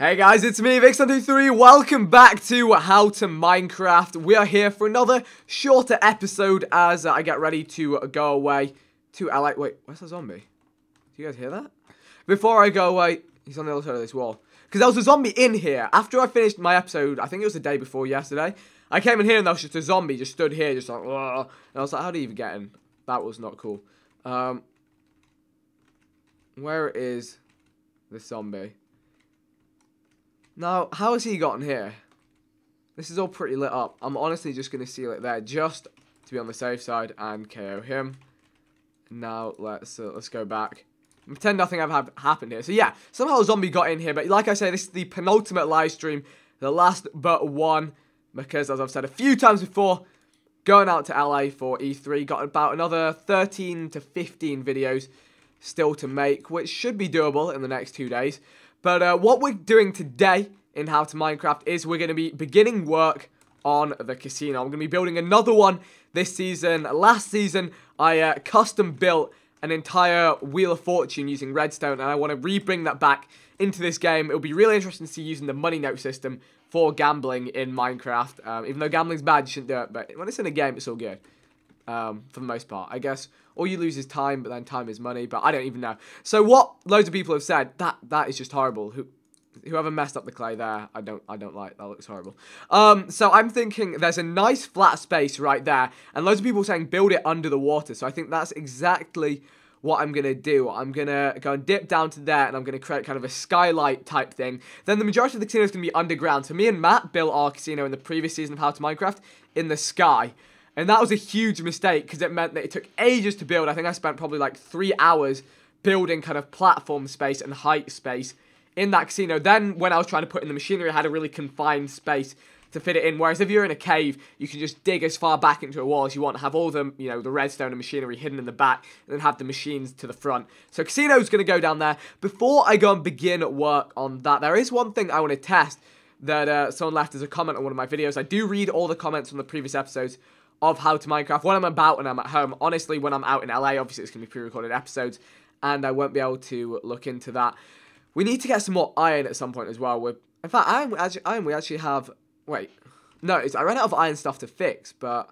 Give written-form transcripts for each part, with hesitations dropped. Hey guys, it's me, Vikkstar123. Welcome back to How to Minecraft. We are here for another shorter episode as I get ready to go away to LA. Wait, where's the zombie? Do you guys hear that? Before I go away, he's on the other side of this wall. Because there was a zombie in here. After I finished my episode, I think it was the day before yesterday, I came in here and there was just a zombie just stood here, just like, ugh. And I was like, how do you even get in? That was not cool. Where is this zombie? Now, how has he gotten here? This is all pretty lit up. I'm honestly just going to seal it there just to be on the safe side and KO him. Now, let's go back. Pretend nothing ever happened here. So, yeah, somehow a zombie got in here. But like I say, this is the penultimate live stream. The last but one. Because, as I've said a few times before, going out to LA for E3. Got about another 13 to 15 videos still to make, which should be doable in the next 2 days. But what we're doing today in How to Minecraft is we're going to be beginning work on the casino. I'm going to be building another one this season. Last season, I custom built an entire Wheel of Fortune using Redstone, and I want to re-bring that back into this game. It'll be really interesting to see using the money note system for gambling in Minecraft. Even though gambling's bad, you shouldn't do it, but when it's in a game, it's all good. For the most part, I guess. All you lose is time, but then time is money, but I don't even know. So what loads of people have said, that is just horrible. Whoever messed up the clay there, I don't like, that looks horrible. So I'm thinking there's a nice flat space right there, and loads of people saying build it under the water, so I think that's exactly what I'm going to do. I'm going to go and dip down to there, and I'm going to create kind of a skylight type thing. Then the majority of the casino is going to be underground. So me and Matt built our casino in the previous season of How to Minecraft in the sky. And that was a huge mistake because it meant that it took ages to build. I think I spent probably like 3 hours building kind of platform space and height space in that casino. Then when I was trying to put in the machinery, I had a really confined space to fit it in. Whereas if you're in a cave, you can just dig as far back into a wall as you want. Have all the, you know, the redstone and machinery hidden in the back and then have the machines to the front. So casino's going to go down there. Before I go and begin work on that, there is one thing I want to test that someone left as a comment on one of my videos. I do read all the comments from the previous episodes of How to Minecraft when I'm about and I'm at home. Honestly, when I'm out in LA, obviously it's going to be pre-recorded episodes, and I won't be able to look into that. We need to get some more iron at some point as well. In fact, we actually have... Wait. No, I ran out of iron stuff to fix, but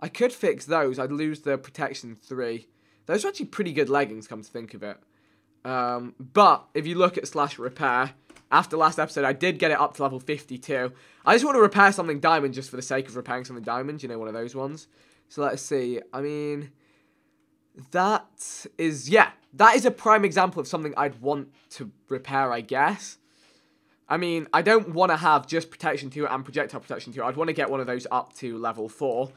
I could fix those. I'd lose the protection 3. Those are actually pretty good leggings, come to think of it. But if you look at slash repair... After last episode, I did get it up to level 52. I just want to repair something diamond just for the sake of repairing something diamond. You know, one of those ones. So let's see. I mean, that is, yeah. That is a prime example of something I'd want to repair, I guess. I mean, I don't want to have just protection 2 and projectile protection 2. I'd want to get one of those up to level 4.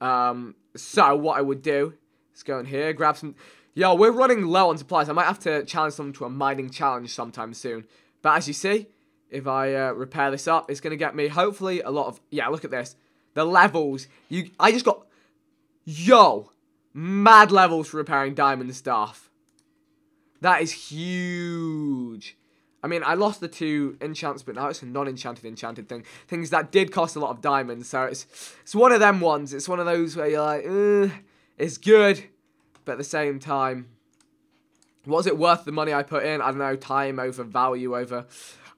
So what I would do is go in here, grab some. Yo, we're running low on supplies. I might have to challenge someone to a mining challenge sometime soon. But as you see, if I repair this up, it's going to get me, hopefully, a lot of... Yeah, look at this. The levels. I just got... Yo! Mad levels for repairing diamond stuff. That is huge. I mean, I lost the 2 enchants, but now it's a non-enchanted, enchanted thing. Things that did cost a lot of diamonds. So it's one of them ones. It's one of those where you're like, it's good. But at the same time... Was it worth the money I put in? I don't know, time over value over...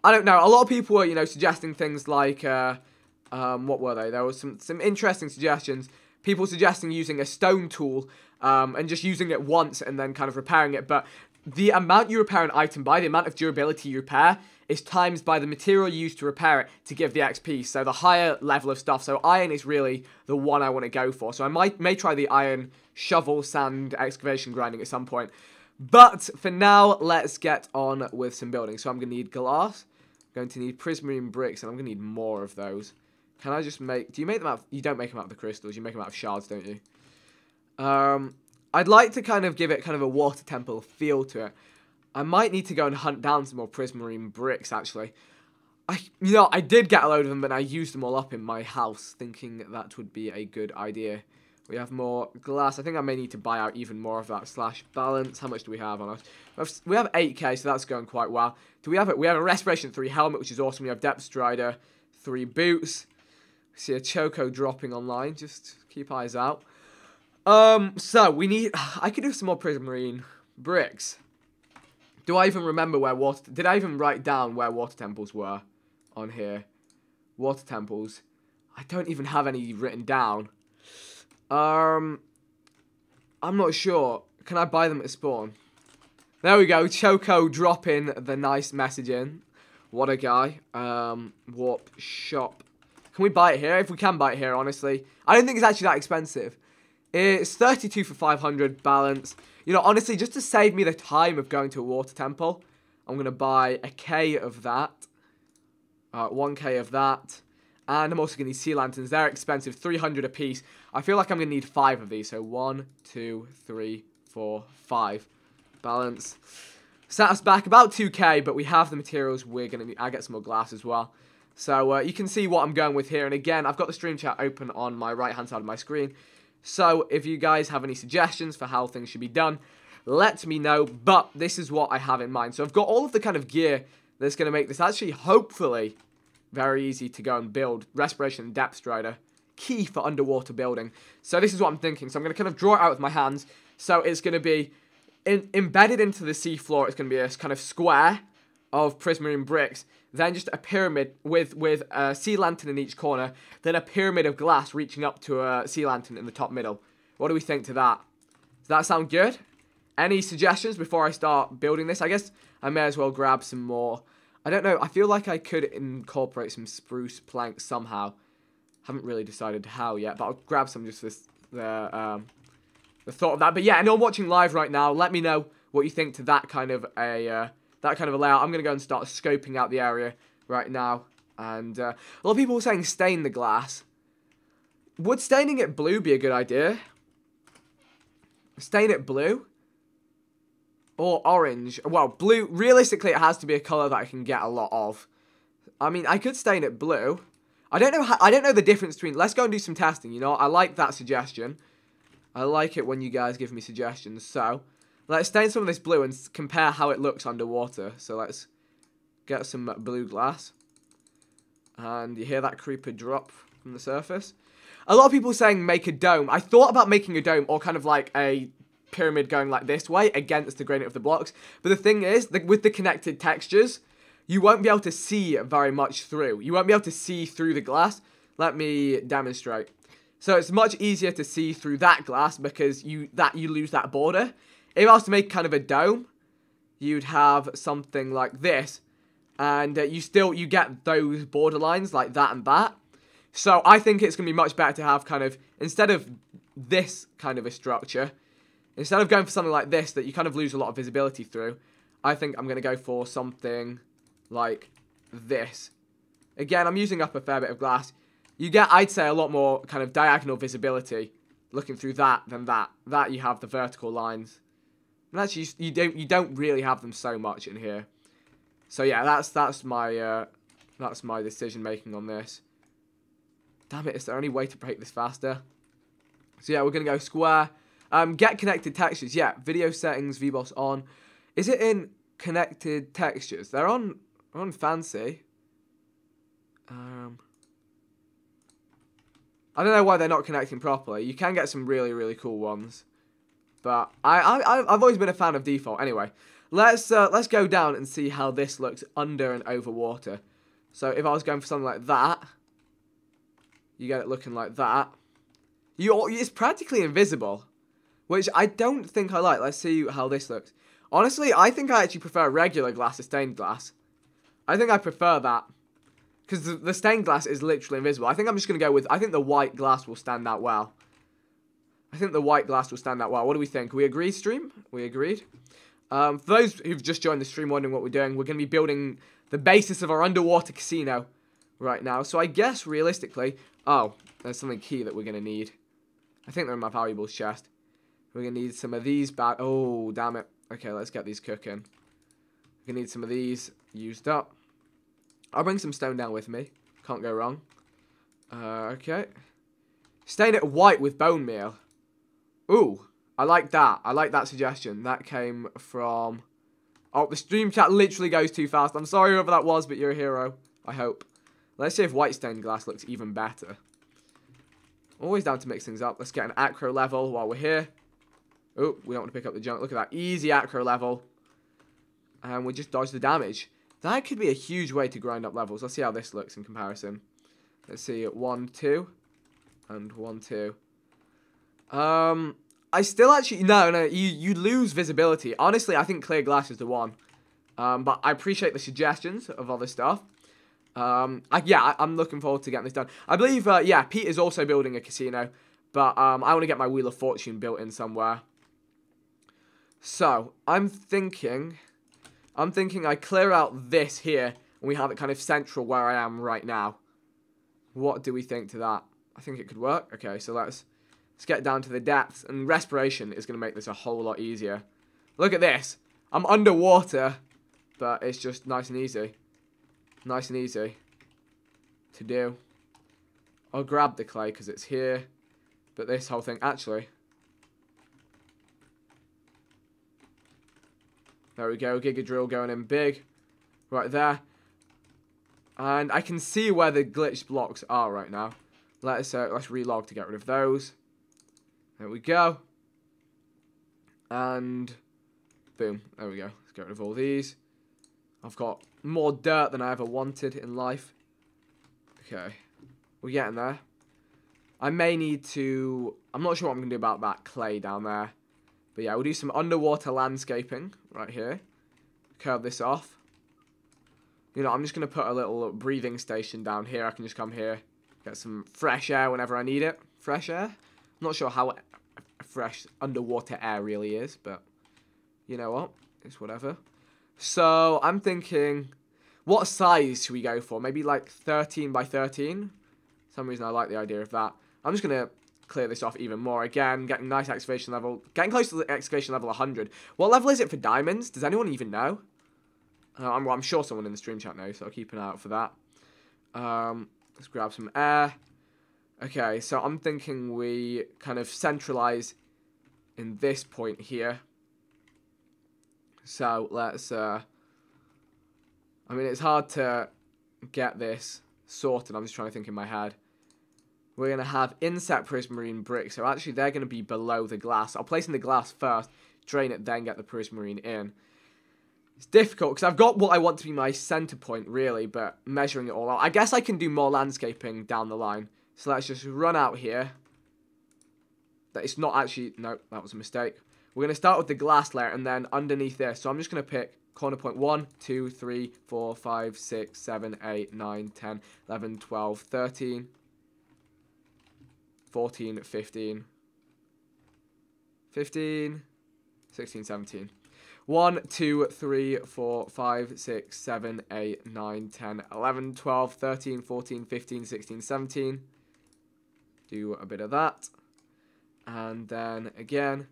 I don't know. A lot of people were, you know, suggesting things like... what were they? There was some interesting suggestions. People suggesting using a stone tool and just using it once and then kind of repairing it. But the amount you repair an item by, the amount of durability you repair, is times by the material used to repair it to give the XP. So the higher level of stuff. So iron is really the one I want to go for. So I may try the iron shovel, sand, excavation grinding at some point. But for now, let's get on with some building. So I'm going to need glass. I'm going to need prismarine bricks, and I'm going to need more of those. Can I just make... Do you make them out of... You don't make them out of the crystals. You make them out of shards, don't you? I'd like to kind of give it kind of a water temple feel to it. I might need to go and hunt down some more prismarine bricks, actually. You know, I did get a load of them, but I used them all up in my house, thinking that would be a good idea. We have more glass. I think I may need to buy out even more of that slash balance. How much do we have on us? We have 8k, so that's going quite well. Do we have it? We have a Respiration 3 helmet, which is awesome. We have Depth Strider, 3 boots. We see a Choco dropping online. Just keep eyes out. So we need... I could do some more prismarine bricks. Do I even remember where water... Did I even write down where water temples were on here? Water temples. I don't even have any written down. I'm not sure. Can I buy them at spawn? There we go. Choco dropping the nice message in. What a guy. Warp shop. Can we buy it here? If we can buy it here, honestly. I don't think it's actually that expensive. It's 32 for 500 balance. You know, honestly, just to save me the time of going to a water temple, I'm going to buy a K of that. 1K of that. And I'm also going to need sea lanterns. They're expensive. 300 a piece. I feel like I'm going to need 5 of these. So 1, 2, 3, 4, 5. Balance. Set us back about 2K, but we have the materials we're going to need. I get some more glass as well. So you can see what I'm going with here. And again, I've got the stream chat open on my right-hand side of my screen. So if you guys have any suggestions for how things should be done, let me know. But this is what I have in mind. So I've got all of the kind of gear that's going to make this actually, hopefully... very easy to go and build. Respiration and Depth Strider. Key for underwater building. So this is what I'm thinking. So I'm going to kind of draw it out with my hands. So it's going to be embedded into the seafloor. It's going to be a kind of square of prismarine bricks. Then just a pyramid with a sea lantern in each corner. Then a pyramid of glass reaching up to a sea lantern in the top middle. What do we think to that? Does that sound good? Any suggestions before I start building this? I guess I may as well grab some more. I don't know, I feel like I could incorporate some spruce planks somehow. Haven't really decided how yet, but I'll grab some just for the thought of that. But yeah, anyone watching live right now, let me know what you think to that kind of a layout. I'm going to go and start scoping out the area right now. And a lot of people were saying stain the glass. Would staining it blue be a good idea? Stain it blue? Or orange. Well, blue. Realistically, it has to be a color that I can get a lot of. I mean, I could stain it blue. I don't know how, I don't know the difference between... Let's go and do some testing, you know. I like that suggestion. I like it when you guys give me suggestions. So, let's stain some of this blue and compare how it looks underwater. So, let's get some blue glass. And you hear that creeper drop from the surface. A lot of people saying make a dome. I thought about making a dome or kind of like a... pyramid going like this way against the grain of the blocks, but the thing is that with the connected textures you won't be able to see very much through. You won't be able to see through the glass. Let me demonstrate. So it's much easier to see through that glass because you lose that border. If I was to make kind of a dome, you'd have something like this, and you get those border lines like that and that. So I think it's gonna be much better to have kind of, instead of this kind of a structure, instead of going for something like this that you kind of lose a lot of visibility through, I think I'm going to go for something like this. Again, I'm using up a fair bit of glass. You get, I'd say, a lot more kind of diagonal visibility looking through that than that. That you have the vertical lines. And actually, you don't really have them so much in here. So yeah, that's my decision making on this. Damn it! Is there any way to break this faster? So yeah, we're going to go square. Get connected textures. Yeah, video settings, VBoss on. Is it in connected textures? They're on fancy. I don't know why they're not connecting properly. You can get some really, really cool ones, but I've always been a fan of default. Anyway, let's go down and see how this looks under and over water. So if I was going for something like that, you get it looking like that. It's practically invisible. Which I don't think I like. Let's see how this looks. Honestly, I think I actually prefer regular glass to stained glass. I think I prefer that. Because the stained glass is literally invisible. I think I'm just going to go with... I think the white glass will stand out well. I think the white glass will stand out well. What do we think? We agree, stream? We agreed. For those who've just joined the stream wondering what we're doing, we're going to be building the basis of our underwater casino right now. So I guess, realistically... Oh, there's something key that we're going to need. I think they're in my valuables chest. We're going to need some of these back. Oh, damn it. Okay, let's get these cooking. We're going to need some of these used up. I'll bring some stone down with me. Can't go wrong. Okay. Stain it white with bone meal. Ooh, I like that. I like that suggestion. That came from... Oh, the stream chat literally goes too fast. I'm sorry whoever that was, but you're a hero. I hope. Let's see if white stained glass looks even better. Always down to mix things up. Let's get an acro level while we're here. Oh, we don't want to pick up the junk. Look at that. Easy acro level. and we just dodge the damage. That could be a huge way to grind up levels. Let's see how this looks in comparison. Let's see, 1, 2, and 1, 2. I still actually, no, you lose visibility. Honestly, I think clear glass is the one. But I appreciate the suggestions of other stuff. I'm looking forward to getting this done. I believe, Pete is also building a casino. But I want to get my Wheel of Fortune built in somewhere. So, I'm thinking I clear out this here. And we have it kind of central where I am right now. What do we think to that? I think it could work. Okay, so let's get down to the depths. And respiration is going to make this a whole lot easier. Look at this. I'm underwater. But it's just nice and easy. Nice and easy to do. I'll grab the clay because it's here. But this whole thing, actually. There we go. Giga Drill going in big. Right there. And I can see where the glitched blocks are right now. Let's relog to get rid of those. There we go. And boom. There we go. Let's get rid of all these. I've got more dirt than I ever wanted in life. Okay. We're getting there. I may need to... I'm not sure what I'm going to do about that clay down there. But yeah, we'll do some underwater landscaping right here. Curve this off. You know, I'm just going to put a little breathing station down here. I can just come here, get some fresh air whenever I need it. Fresh air? I'm not sure how fresh underwater air really is, but you know what? It's whatever. So, I'm thinking, what size should we go for? Maybe like 13 by 13? For some reason I like the idea of that. I'm just going to clear this off even more. Again, getting nice excavation level. Getting close to the excavation level 100. What level is it for diamonds? Does anyone even know? I'm sure someone in the stream chat knows, so I'll keep an eye out for that. Let's grab some air. Okay, so I'm thinking we kind of centralize in this point here. So, let's... I mean, it's hard to get this sorted. I'm just trying to think in my head. We're going to have inset prismarine bricks. So, actually, they're going to be below the glass. I'll place in the glass first, drain it, then get the prismarine in. It's difficult, because I've got what I want to be my center point, really, but measuring it all out. I guess I can do more landscaping down the line. So, let's just run out here. It's not actually... No, that was a mistake. We're going to start with the glass layer, and then underneath this. So, I'm just going to pick... Corner point 1, 2, 3, 4, 5, 6, 7, 8, 9, 10, 11, 12, 13, 14, 15, 16, 17. 1, 2, 3, 4, 5, 6, 7, 8, 9, 10, 11, 12, 13, 14, 15, 16, 17. Do a bit of that. And then again.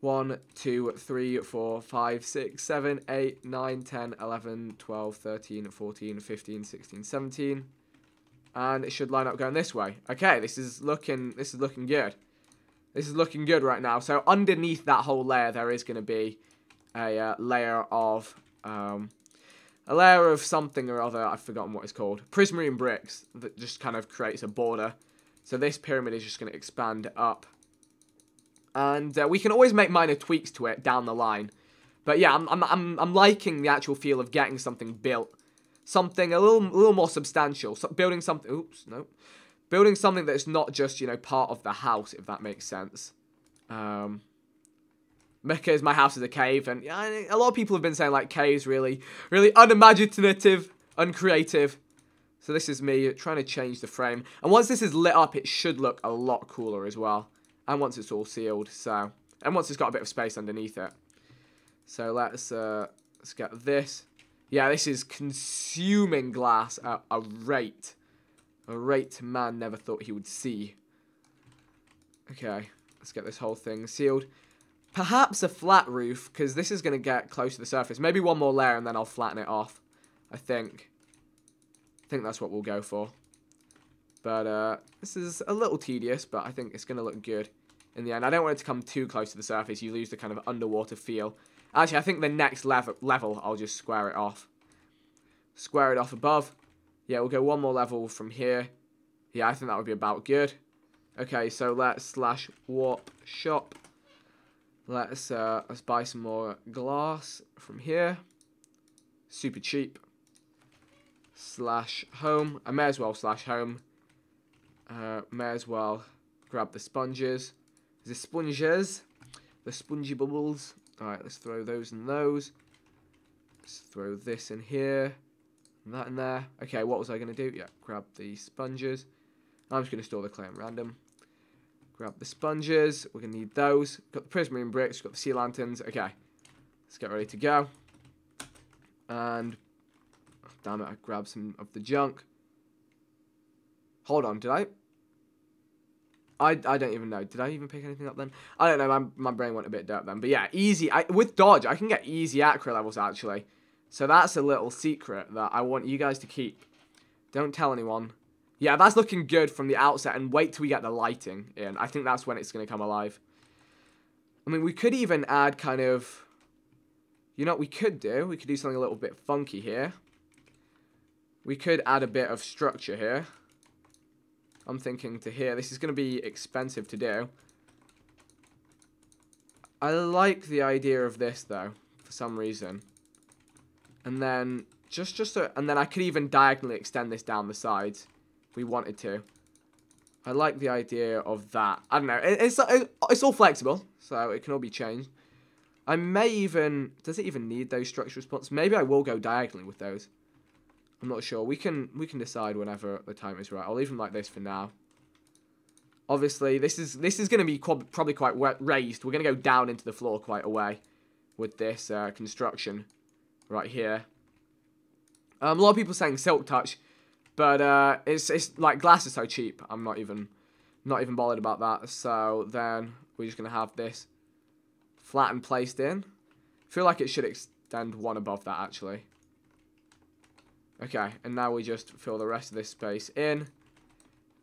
1, 2, 3, 4, 5, 6, 7, 8, 9, 10, 11, 12, 13, 14, 15, 16, 17. And it should line up going this way. Okay, this is looking good. This is looking good right now. So underneath that whole layer, there is going to be a layer of something or other. I've forgotten what it's called. Prismarine bricks that just kind of creates a border. So this pyramid is just going to expand up. And we can always make minor tweaks to it down the line. But yeah, I'm liking the actual feel of getting something built. Something a little more substantial. So building something... Oops, no. Building something that's not just, you know, part of the house, if that makes sense. Because my house is a cave, and a lot of people have been saying, like, caves really unimaginative, uncreative. So this is me trying to change the frame. And once this is lit up, it should look a lot cooler as well. And once it's all sealed, so... And once it's got a bit of space underneath it. So let's get this. Yeah, this is consuming glass at a rate. A rate man never thought he would see. Okay, let's get this whole thing sealed. Perhaps a flat roof, because this is going to get close to the surface. Maybe one more layer and then I'll flatten it off, I think. I think that's what we'll go for. But this is a little tedious, but I think it's going to look good in the end. I don't want it to come too close to the surface. You lose the kind of underwater feel. Actually, I think the next level, I'll just square it off. Square it off above. Yeah, we'll go one more level from here. Yeah, I think that would be about good. Okay, so let's /warp shop. Let's buy some more glass from here. Super cheap. Slash home. I may as well slash home. May as well grab the sponges. The sponges. The spongy bubbles. Alright, let's throw those and those. Let's throw this in here. And that in there. Okay, what was I going to do? Yeah, grab the sponges. I'm just going to store the clay in random. Grab the sponges. We're going to need those. Got the prismarine bricks. Got the sea lanterns. Okay. Let's get ready to go. And... oh, damn it, I grabbed some of the junk. Hold on, did I don't even know. Did I even pick anything up then? I don't know. My brain went a bit dark then. But yeah, easy. With dodge, I can get easy accurate levels, actually. So that's a little secret that I want you guys to keep. Don't tell anyone. Yeah, that's looking good from the outset, and wait till we get the lighting in. I think that's when it's going to come alive. I mean, we could even add kind of... you know what we could do? We could do something a little bit funky here. We could add a bit of structure here. I'm thinking to here. This is going to be expensive to do. I like the idea of this, though, for some reason. And then, and then I could even diagonally extend this down the sides. We wanted to. I like the idea of that. I don't know. It's all flexible, so it can all be changed. I may even... does it even need those structural spots? Maybe I will go diagonally with those. I'm not sure. We can decide whenever the time is right. I'll leave them like this for now. Obviously, this is going to be probably quite raised. We're going to go down into the floor quite a way with this construction right here. A lot of people saying silk touch. But it's like glass is so cheap. I'm not even bothered about that. So then we're just gonna have this flattened placed in. I feel like it should extend one above that actually. Okay, and now we just fill the rest of this space in.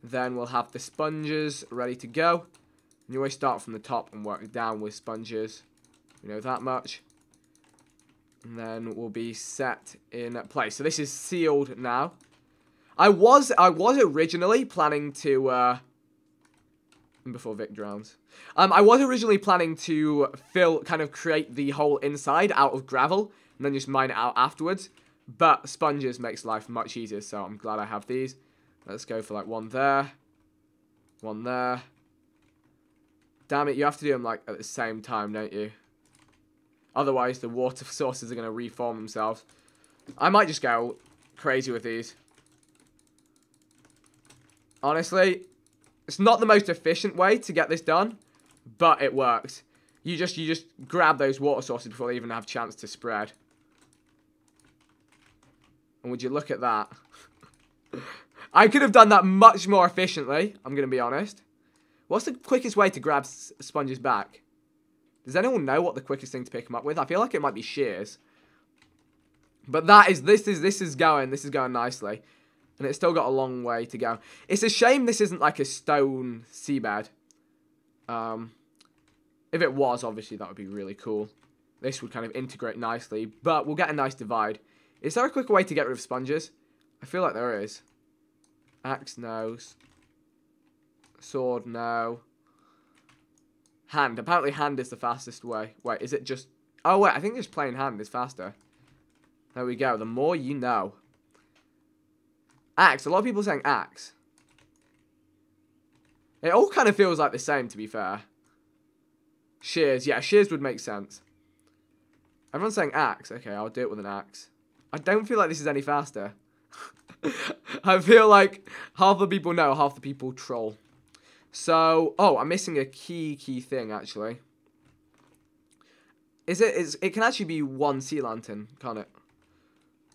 Then we'll have the sponges ready to go. And you always start from the top and work down with sponges. We know that much. And then we'll be set in place. So this is sealed now. I was originally planning to, before Vic drowns, I was originally planning to create the whole inside out of gravel, and then just mine it out afterwards, but sponges makes life much easier, so I'm glad I have these. Let's go for, like, one there, damn it, you have to do them, like, at the same time, don't you? Otherwise, the water sources are going to reform themselves. I might just go crazy with these. Honestly, it's not the most efficient way to get this done, but it works. You just grab those water sources before they even have a chance to spread. And would you look at that? I could have done that much more efficiently, I'm going to be honest. What's the quickest way to grab sponges back? Does anyone know what the quickest thing to pick them up with? I feel like it might be shears. But this is going nicely. And it's still got a long way to go. It's a shame this isn't like a stone seabed. If it was, obviously, that would be really cool. This would kind of integrate nicely. But we'll get a nice divide. Is there a quicker way to get rid of sponges? I feel like there is. Axe, no. Sword, no. Hand. Apparently hand is the fastest way. Wait, is it just... oh, wait, I think just plain hand is faster. There we go. The more you know. Axe. A lot of people are saying axe. It all kind of feels like the same, to be fair. Shears. Yeah, shears would make sense. Everyone's saying axe. Okay, I'll do it with an axe. I don't feel like this is any faster. I feel like half the people know, half the people troll. So, oh, I'm missing a key thing, actually. It can actually be one sea lantern, can't it?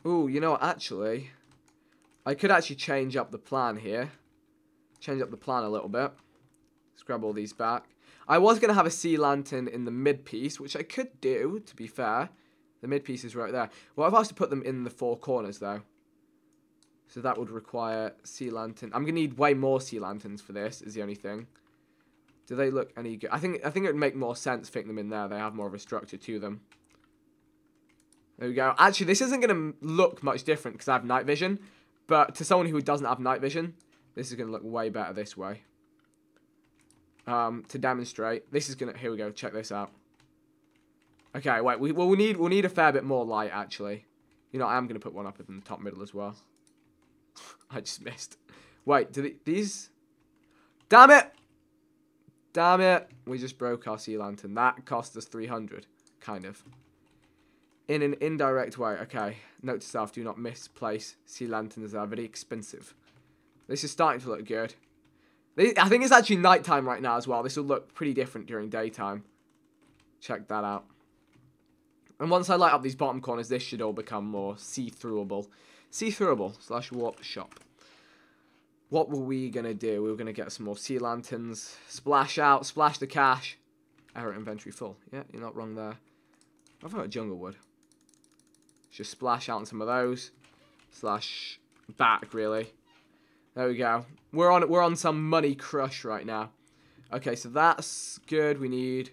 Ooh, you know what, actually... I could actually change up the plan here. Change up the plan a little bit. Let's grab all these back. I was going to have a sea lantern in the mid piece, which I could do, to be fair. The mid piece is right there. Well, I've asked to put them in the four corners, though. So that would require sea lantern. I'm going to need way more sea lanterns for this, is the only thing. Do they look any good? I think it would make more sense fitting them in there. They have more of a structure to them. There we go. Actually, this isn't going to look much different because I have night vision. But to someone who doesn't have night vision, this is going to look way better this way. To demonstrate, this is going to... here we go, check this out. Okay, wait. We'll need a fair bit more light, actually. You know, I am gonna put one up in the top middle as well. I just missed. Wait, these? Damn it! Damn it! We just broke our sea lantern. That cost us 300, kind of. In an indirect way. Okay. Note to self: do not misplace sea lanterns. They are very expensive. This is starting to look good. I think it's actually nighttime right now as well. This will look pretty different during daytime. Check that out. And once I light up these bottom corners, this should all become more see-throughable. See-throughable / warp shop. What were we going to do? We were going to get some more sea lanterns. Splash out. Splash the cash. Error inventory full. Yeah, you're not wrong there. I've got a jungle wood. Just splash out on some of those. Slash back, really. There we go. We're on some money crush right now. Okay, so that's good. We need...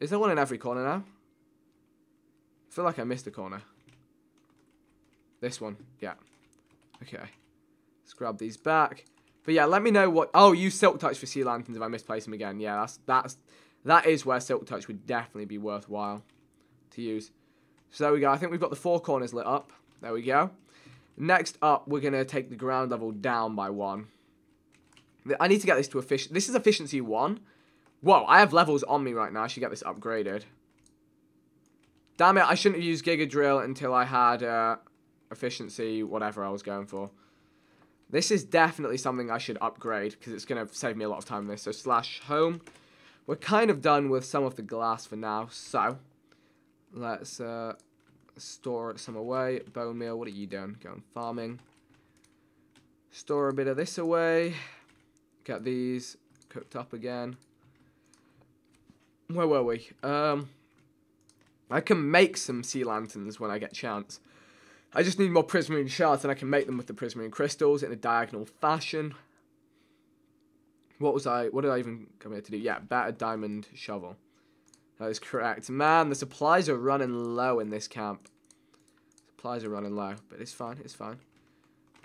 Is there one in every corner now? I feel like I missed a corner. This one. Yeah. Okay. Let's grab these back. But yeah, let me know what... Oh, use Silk Touch for sea lanterns if I misplace them again. Yeah, that is where Silk Touch would definitely be worthwhile to use. So there we go. I think we've got the four corners lit up. There we go. Next up, we're going to take the ground level down by 1. I need to get this to efficiency. This is efficiency 1. Whoa, I have levels on me right now. I should get this upgraded. Damn it, I shouldn't have used Giga Drill until I had efficiency, whatever I was going for. This is definitely something I should upgrade, because it's going to save me a lot of time this. So, slash home. We're kind of done with some of the glass for now, so let's store some away. Bone meal, what are you doing? Going farming. Store a bit of this away. Get these cooked up again. Where were we? I can make some sea lanterns when I get chance. I just need more prismarine shards, and I can make them with the prismarine crystals in a diagonal fashion. What did I even come here to do? Yeah, better diamond shovel. That is correct. Man, the supplies are running low in this camp. Supplies are running low, but it's fine, it's fine.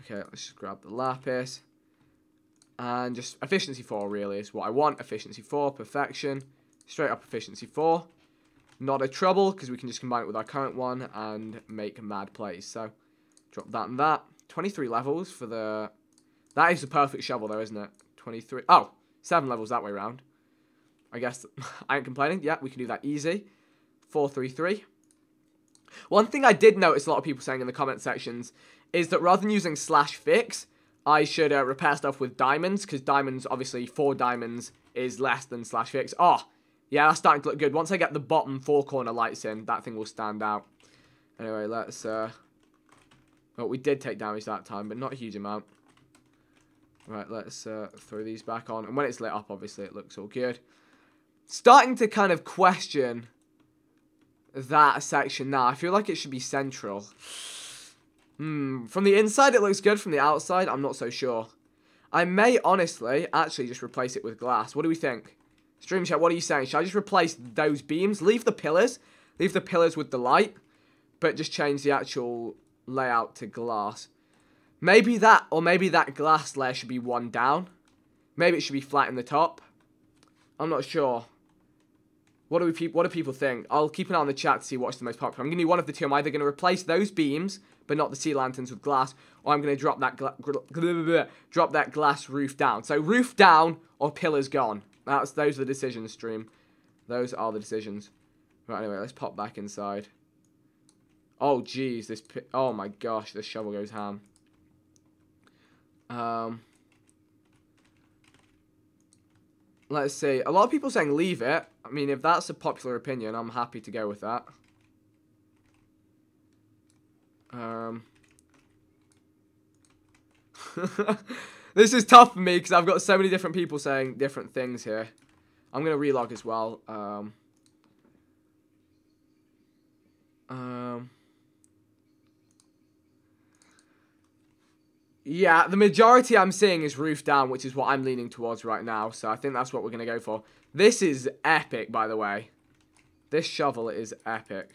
Okay, let's just grab the lapis. And just efficiency 4 really is what I want. Efficiency 4, perfection. Straight up efficiency 4. Not a trouble, because we can just combine it with our current one and make mad plays. So, drop that and that. 23 levels for the... That is the perfect shovel, though, isn't it? 23... Oh, 7 levels that way round. I guess I ain't complaining. Yeah, we can do that easy. 433. One thing I did notice a lot of people saying in the comment sections is that rather than using slash fix, I should repair stuff with diamonds, because diamonds, obviously, 4 diamonds is less than slash fix. Oh, yeah, that's starting to look good. Once I get the bottom 4 corner lights in, that thing will stand out. Anyway, let's... Well, we did take damage that time, but not a huge amount. Right, let's throw these back on. And when it's lit up, obviously, it looks all good. Starting to kind of question that section now. I feel like it should be central. From the inside, it looks good. From the outside, I'm not so sure. I may, honestly, actually just replace it with glass. What do we think? Stream chat, what are you saying? Should I just replace those beams? Leave the pillars with the light, but just change the actual layout to glass. Maybe that, or maybe that glass layer should be 1 down. Maybe it should be flat in the top. I'm not sure. What do people think? I'll keep an eye on the chat to see what's the most popular. I'm gonna do one of the two. I'm either gonna replace those beams, but not the sea lanterns, with glass, or I'm gonna drop that glass roof down. So roof down or pillars gone. Those are the decisions, stream. Those are the decisions. Right, anyway, let's pop back inside. Oh, jeez. Oh, my gosh. This shovel goes ham. Let's see. A lot of people saying leave it. I mean, if that's a popular opinion, I'm happy to go with that. This is tough for me because I've got so many different people saying different things here. I'm going to relog as well. Yeah, the majority I'm seeing is roof down, which is what I'm leaning towards right now. So I think that's what we're going to go for. This is epic, by the way. This shovel is epic.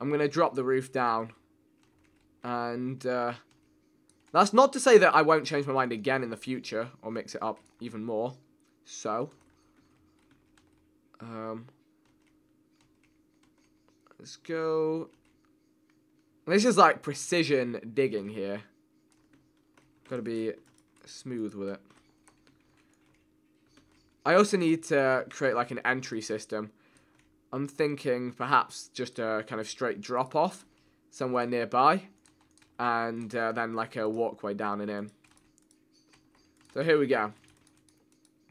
I'm going to drop the roof down. And... That's not to say that I won't change my mind again in the future, or mix it up even more. So. Let's go. This is like precision digging here. Gotta be smooth with it. I also need to create like an entry system. I'm thinking perhaps just a kind of straight drop off somewhere nearby, and then like a walkway down and in. So here we go.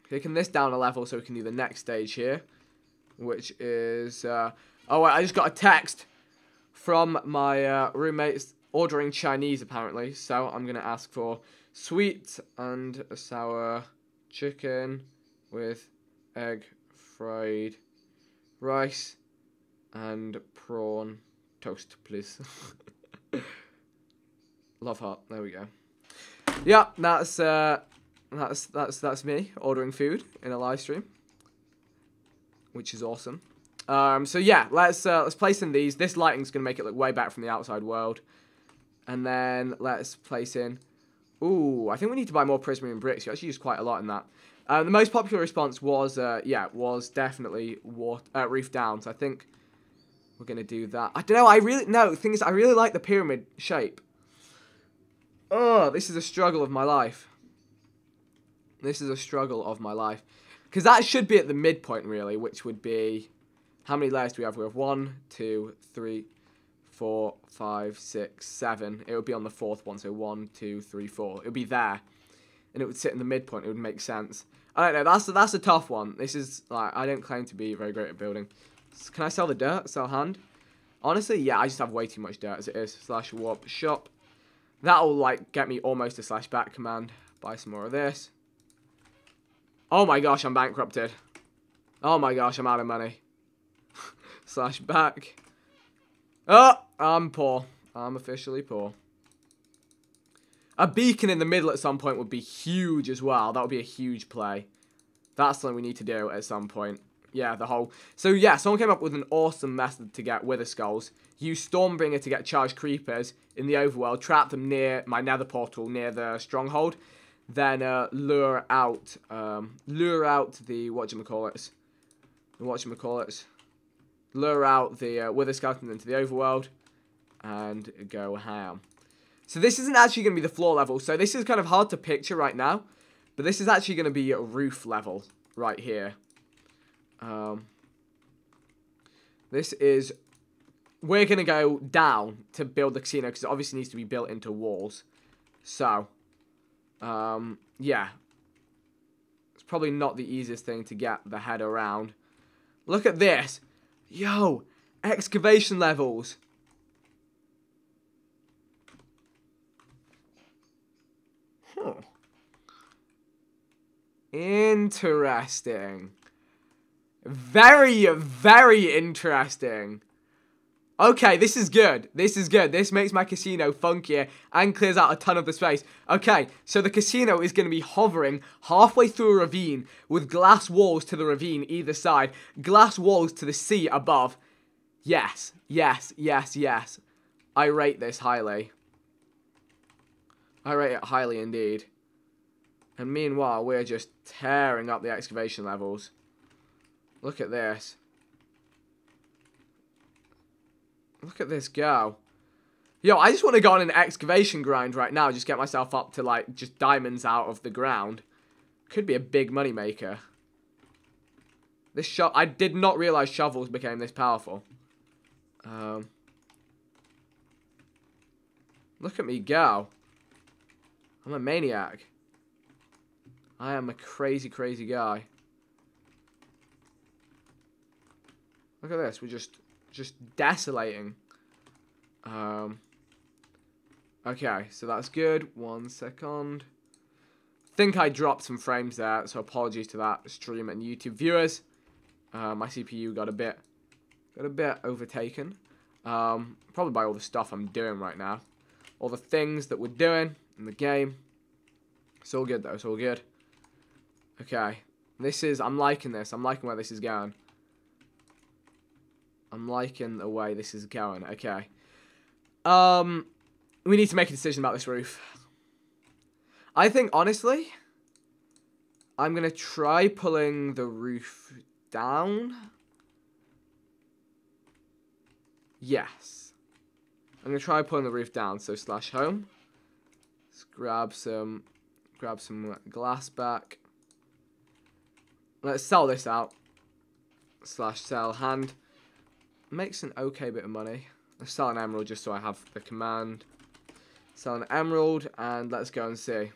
Taking this down a level so we can do the next stage here, which is... oh, I just got a text from my roommates ordering Chinese, apparently. So I'm going to ask for sweet and sour chicken with egg, fried rice, and prawn toast, please. Love heart. There we go. Yeah, that's me ordering food in a live stream, which is awesome. So yeah, let's place in these. This lighting's gonna make it look way back from the outside world, and then let's place in. Ooh, I think we need to buy more prismarine bricks. You actually use quite a lot in that. The most popular response was was definitely water, reef down. So I think we're gonna do that. I don't know. The thing is, I really like the pyramid shape. Oh, this is a struggle of my life. This is a struggle of my life. Because that should be at the midpoint, really, which would be... How many layers do we have? We have 1, 2, 3, 4, 5, 6, 7. It would be on the fourth one, so 1, 2, 3, 4. It would be there. And it would sit in the midpoint. It would make sense. I don't know. That's a tough one. This is... like, I don't claim to be very great at building. Can I sell the dirt? Sell hand? Honestly, yeah. I just have way too much dirt as it is. Slash warp shop. That'll, like, get me almost a slash back command. Buy some more of this. Oh my gosh, I'm bankrupted. Oh my gosh, I'm out of money. Slash back. Oh, I'm poor. I'm officially poor. A beacon in the middle at some point would be huge as well. That would be a huge play. That's something we need to do at some point. Yeah, the whole... So, yeah, someone came up with an awesome method to get wither skulls. Use Stormbringer to get charged creepers in the overworld. Trap them near my nether portal, near the stronghold. Then lure out the wither skeleton into the overworld and go ham. So this isn't actually going to be the floor level. So this is kind of hard to picture right now, but this is actually going to be a roof level right here. This is... We're going to go down to build the casino because it obviously needs to be built into walls. So... yeah. It's probably not the easiest thing to get the head around. Look at this. Yo, excavation levels. Huh. Interesting. Very, very interesting. Okay, this is good. This is good. This makes my casino funkier and clears out a ton of the space. Okay, so the casino is going to be hovering halfway through a ravine with glass walls to the ravine either side. Glass walls to the sea above. Yes, yes, yes, yes. I rate this highly. I rate it highly indeed. And meanwhile, we're just tearing up the excavation levels. Look at this. Look at this go. Yo, I just want to go on an excavation grind right now. Just get myself up to, like, just diamonds out of the ground. Could be a big money maker. This I did not realize shovels became this powerful. Look at me go. I'm a maniac. I am a crazy, crazy guy. Look at this. We're just desolating. Okay, so that's good. 1 second. I think I dropped some frames there, so apologies to that stream and YouTube viewers. My CPU got a bit overtaken. Probably by all the stuff I'm doing right now. All the things that we're doing in the game. It's all good though, it's all good. Okay. I'm liking this. I'm liking where this is going. I'm liking the way this is going. Okay. We need to make a decision about this roof. I think, honestly, I'm going to try pulling the roof down. Yes. I'm going to try pulling the roof down, so slash home. Let's grab some glass back. Let's sell this out. Slash sell hand. Makes an okay bit of money. Let's sell an emerald just so I have the command. Sell an emerald and let's go and see.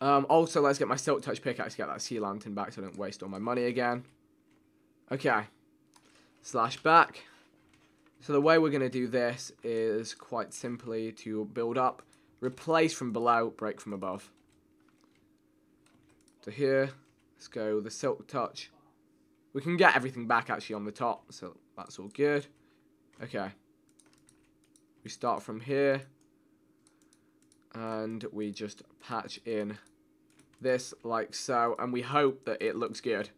Also, let's get my silk touch pickaxe to get that sea lantern back so I don't waste all my money again. Okay. Slash back. So the way we're going to do this is quite simply to build up. Replace from below, break from above. So here, let's go the silk touch. We can get everything back actually on the top, so that's all good. Okay. We start from here. And we just patch in this like so. And we hope that it looks good.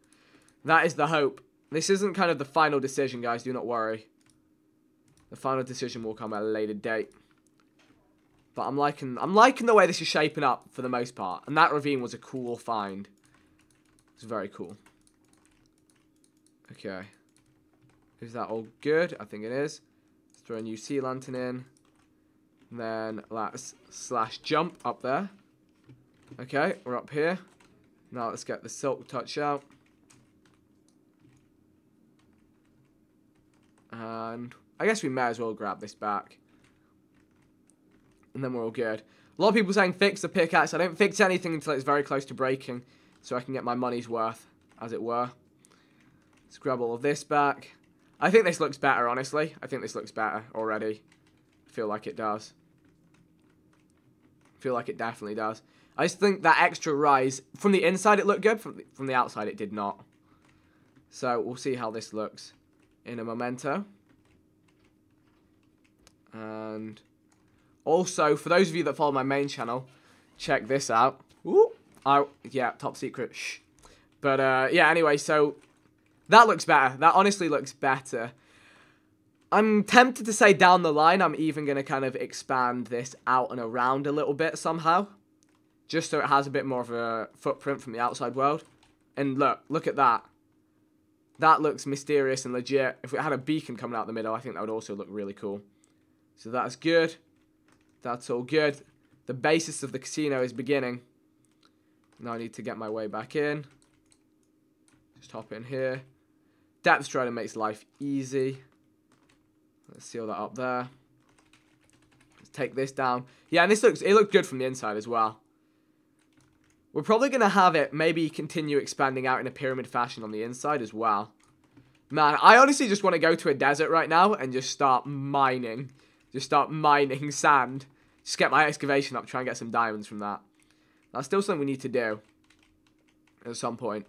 That is the hope. This isn't kind of the final decision, guys. Do not worry. The final decision will come at a later date. But I'm liking the way this is shaping up for the most part. And that ravine was a cool find. It's very cool. Okay. Is that all good? I think it is. Let's throw a new sea lantern in. And then let's slash jump up there. Okay, we're up here. Now let's get the silk touch out. And I guess we may as well grab this back. And then we're all good. A lot of people saying fix the pickaxe. I don't fix anything until it's very close to breaking. So I can get my money's worth, as it were. Let's grab all of this back. I think this looks better, honestly. I think this looks better already. I feel like it does. I feel like it definitely does. I just think that extra rise... From the inside, it looked good. From the outside, it did not. So we'll see how this looks in a momento. And... Also, for those of you that follow my main channel, check this out. Ooh, yeah, top secret. Shh. But yeah, anyway, so that looks better. That honestly looks better. I'm tempted to say down the line, I'm even going to kind of expand this out and around a little bit somehow, just so it has a bit more of a footprint from the outside world. And look at that. That looks mysterious and legit. If it had a beacon coming out the middle, I think that would also look really cool. So that's good. That's all good. The basis of the casino is beginning. Now I need to get my way back in. Just hop in here. Depth strider makes life easy. Let's seal that up there. Let's take this down. Yeah, and it looked good from the inside as well. We're probably going to have it maybe continue expanding out in a pyramid fashion on the inside as well. Man, I honestly just want to go to a desert right now and just start mining. Just start mining sand. Just get my excavation up, try and get some diamonds from that. That's still something we need to do at some point.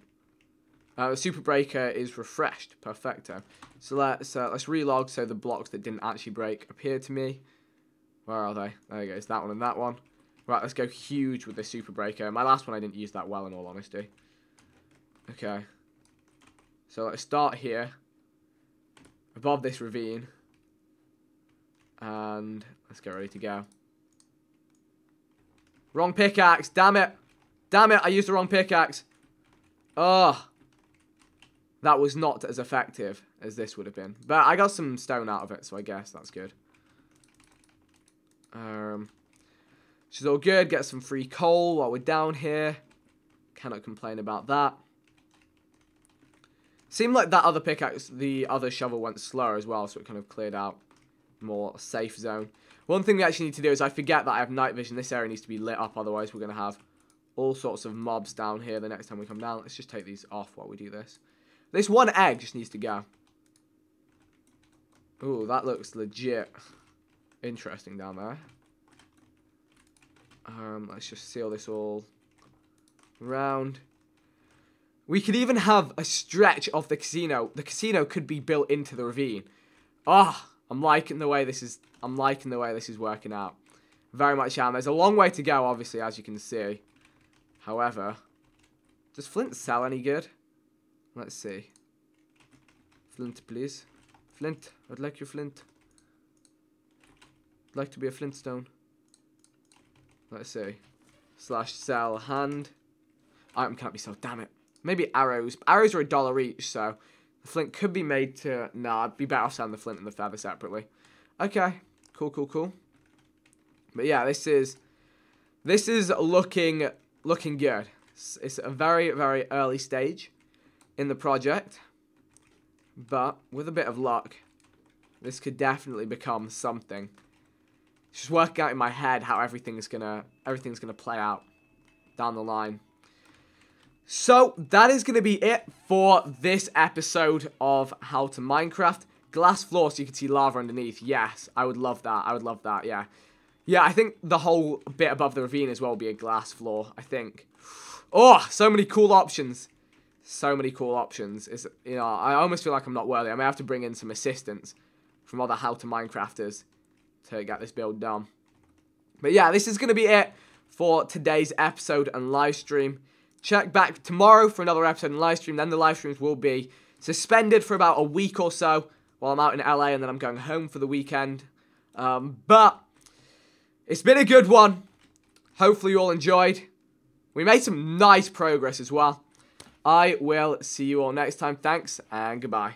The super breaker is refreshed. Perfecto. So let's relog so the blocks that didn't actually break appear to me. Where are they? There it goes. That one and that one. Right, let's go huge with the super breaker. My last one I didn't use that well in all honesty. Okay. So let's start here. Above this ravine. And let's get ready to go. Wrong pickaxe. Damn it. Damn it. I used the wrong pickaxe. Oh. That was not as effective as this would have been. But I got some stone out of it, so I guess that's good. Which is all good. Get some free coal while we're down here. Cannot complain about that. Seemed like that other pickaxe, the other shovel went slower as well, so it kind of cleared out. More safe zone. One thing we actually need to do is I forget that I have night vision. This area needs to be lit up, otherwise we're going to have all sorts of mobs down here the next time we come down. Let's just take these off while we do this. This one egg just needs to go. Ooh, that looks legit interesting down there. Let's just seal this all round. We could even have a stretch of the casino. The casino could be built into the ravine. Ah! Oh, I'm liking the way this is working out. Very much am. There's a long way to go, obviously, as you can see. However, does flint sell any good? Let's see. Flint, please. Flint. I'd like your flint. I'd like to be a flintstone. Let's see. Slash sell hand. Item can't be sold. Damn it. Maybe arrows. Arrows are $1 each, so The flint could be made to... Nah, I'd be better sand the flint and the feather separately. Okay. Cool, cool, cool. But yeah, this is looking good. It's a very, very early stage in the project. But with a bit of luck, this could definitely become something. Just working out in my head how everything's gonna play out down the line. So that is gonna be it for this episode of How to Minecraft. Glass floor so you can see lava underneath. Yes, I would love that. I would love that, yeah. Yeah, I think the whole bit above the ravine as well will be a glass floor, I think. Oh, so many cool options. So many cool options. It's, you know, I almost feel like I'm not worthy. I may have to bring in some assistance from other How to Minecrafters to get this build done. But yeah, this is going to be it for today's episode and live stream. Check back tomorrow for another episode and live stream. Then the live streams will be suspended for about a week or so while I'm out in LA, and then I'm going home for the weekend. But it's been a good one. Hopefully you all enjoyed. We made some nice progress as well. I will see you all next time. Thanks and goodbye.